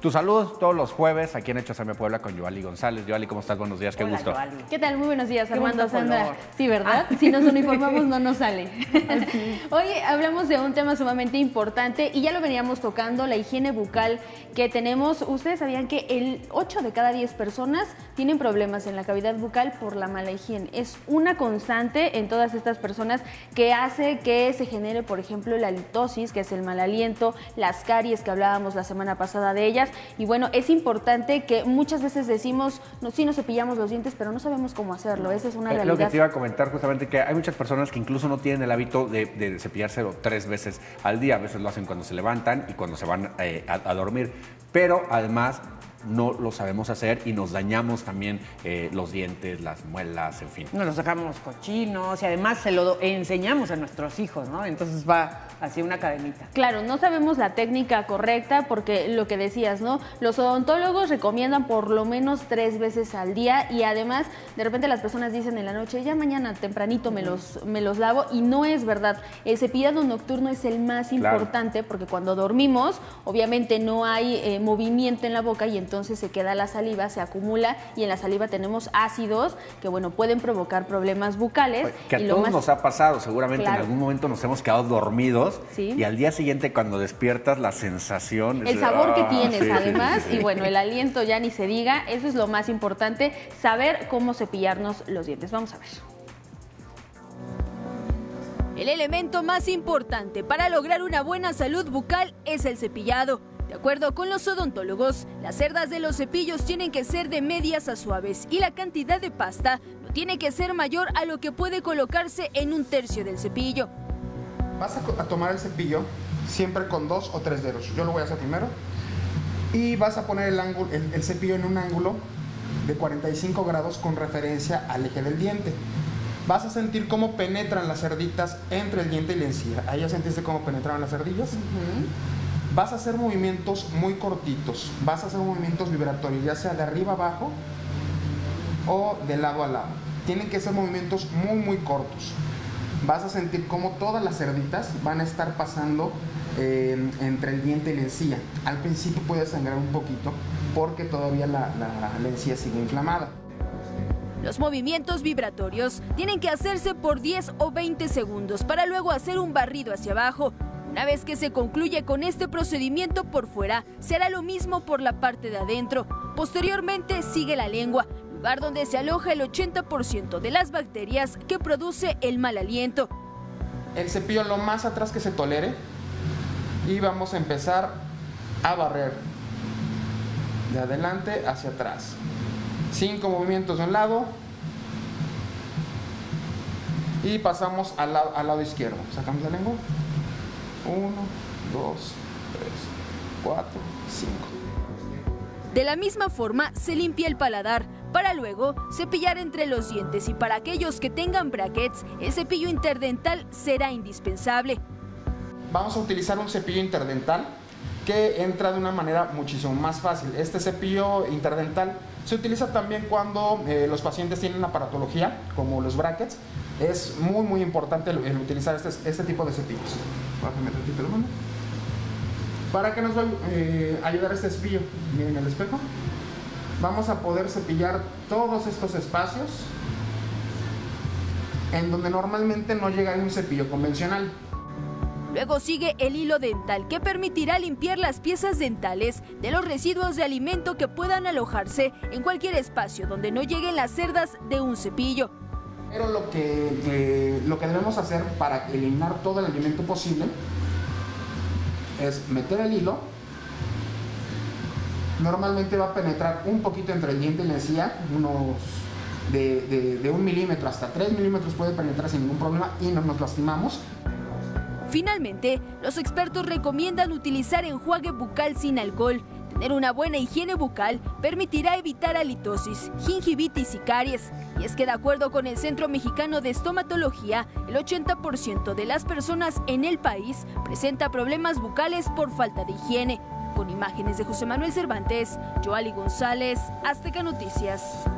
Tu salud todos los jueves aquí en Hechos Puebla con Yoali González. Yoali, ¿cómo estás? Buenos días, qué Hola, gusto. Yoali. ¿Qué tal? Muy buenos días, Armando, Sandra. Color. Sí, ¿verdad? Ah. Si nos uniformamos no nos sale. Sí. Hoy hablamos de un tema sumamente importante y ya lo veníamos tocando, la higiene bucal que tenemos. Ustedes sabían que el 8 de cada 10 personas tienen problemas en la cavidad bucal por la mala higiene. Es una constante en todas estas personas que hace que se genere, por ejemplo, la halitosis, que es el mal aliento, las caries que hablábamos la semana pasada de ellas. Y bueno, es importante que muchas veces decimos, no, sí nos cepillamos los dientes, pero no sabemos cómo hacerlo. Esa es una realidad. Lo que te iba a comentar justamente, que hay muchas personas que incluso no tienen el hábito de cepillarse 3 veces al día. A veces lo hacen cuando se levantan y cuando se van a dormir. Pero además no lo sabemos hacer y nos dañamos también los dientes, las muelas, en fin. Nos los dejamos cochinos y además se lo enseñamos a nuestros hijos, ¿no? Entonces va hacia una cadenita. Claro, no sabemos la técnica correcta porque lo que decías, ¿no? Los odontólogos recomiendan por lo menos 3 veces al día y además de repente las personas dicen en la noche, ya mañana tempranito me los lavo, y no es verdad. El cepillado nocturno es el más importante porque cuando dormimos obviamente no hay movimiento en la boca y entonces se queda la saliva, se acumula y en la saliva tenemos ácidos que, bueno, pueden provocar problemas bucales. Que a todos nos ha pasado, seguramente en algún momento nos hemos quedado dormidos y al día siguiente cuando despiertas la sensación. El sabor que tienes además y bueno, el aliento ya ni se diga, eso es lo más importante, saber cómo cepillarnos los dientes. Vamos a ver. El elemento más importante para lograr una buena salud bucal es el cepillado. De acuerdo con los odontólogos, las cerdas de los cepillos tienen que ser de medias a suaves y la cantidad de pasta no tiene que ser mayor a lo que puede colocarse en 1/3 del cepillo. Vas a tomar el cepillo siempre con 2 o 3 dedos. Yo lo voy a hacer primero. Y vas a poner el cepillo en un ángulo de 45 grados con referencia al eje del diente. Vas a sentir cómo penetran las cerditas entre el diente y la encía. Ahí ya sentiste cómo penetraron las cerdillas. Vas a hacer movimientos muy cortitos, vas a hacer movimientos vibratorios, ya sea de arriba abajo o de lado a lado. Tienen que ser movimientos muy, muy cortos. Vas a sentir como todas las cerditas van a estar pasando entre el diente y la encía. Al principio puede sangrar un poquito porque todavía la encía sigue inflamada. Los movimientos vibratorios tienen que hacerse por 10 o 20 segundos para luego hacer un barrido hacia abajo. Una vez que se concluye con este procedimiento por fuera, se hará lo mismo por la parte de adentro. Posteriormente sigue la lengua, lugar donde se aloja el 80% de las bacterias que produce el mal aliento. El cepillo lo más atrás que se tolere y vamos a empezar a barrer de adelante hacia atrás. 5 movimientos de un lado y pasamos al lado izquierdo. Sacamos la lengua. 1, 2, 3, 4, 5. De la misma forma se limpia el paladar, para luego cepillar entre los dientes y para aquellos que tengan brackets, el cepillo interdental será indispensable. Vamos a utilizar un cepillo interdental que entra de una manera muchísimo más fácil. Este cepillo interdental se utiliza también cuando los pacientes tienen aparatología, como los brackets. Es muy, muy importante el utilizar este tipo de cepillos. ¿Para qué nos va a ayudar este cepillo? Miren el espejo. Vamos a poder cepillar todos estos espacios en donde normalmente no llega un cepillo convencional. Luego sigue el hilo dental que permitirá limpiar las piezas dentales de los residuos de alimento que puedan alojarse en cualquier espacio donde no lleguen las cerdas de un cepillo. Pero lo que debemos hacer para eliminar todo el alimento posible es meter el hilo. Normalmente va a penetrar un poquito entre el diente y la encía, unos de 1 milímetro hasta 3 milímetros puede penetrar sin ningún problema y no nos lastimamos. Finalmente, los expertos recomiendan utilizar enjuague bucal sin alcohol. Tener una buena higiene bucal permitirá evitar halitosis, gingivitis y caries. Y es que de acuerdo con el Centro Mexicano de Estomatología, el 80% de las personas en el país presenta problemas bucales por falta de higiene. Con imágenes de José Manuel Cervantes, Yoali González, Azteca Noticias.